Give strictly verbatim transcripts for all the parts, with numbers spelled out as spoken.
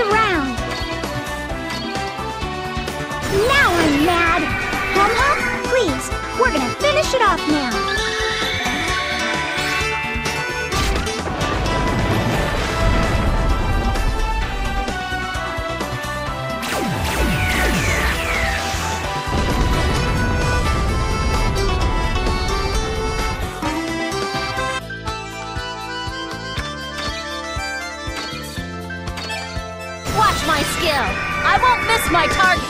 us around. Now I'm mad. Hum Hum, please, we're gonna finish it off now. My skill. I won't miss my target.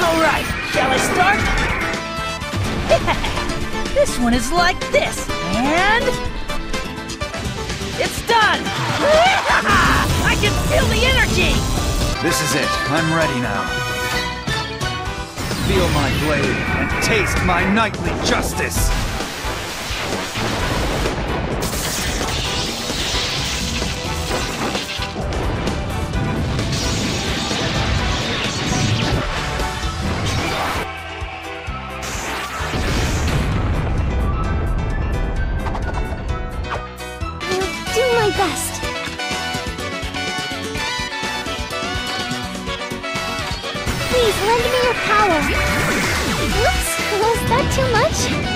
All right, shall I start? Yeah. This one is like this, and... it's done! I can feel the energy! This is it. I'm ready now. Feel my blade and taste my nightly justice! Best. Please lend me your power. Oops, was that too much?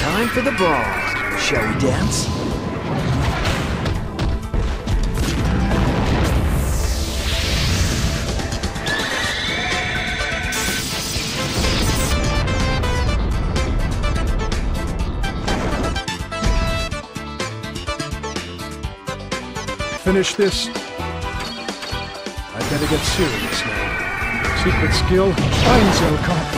Time for the brawl. Shall we dance? Finish this. I better get serious now. Secret skill, Einzelkampf.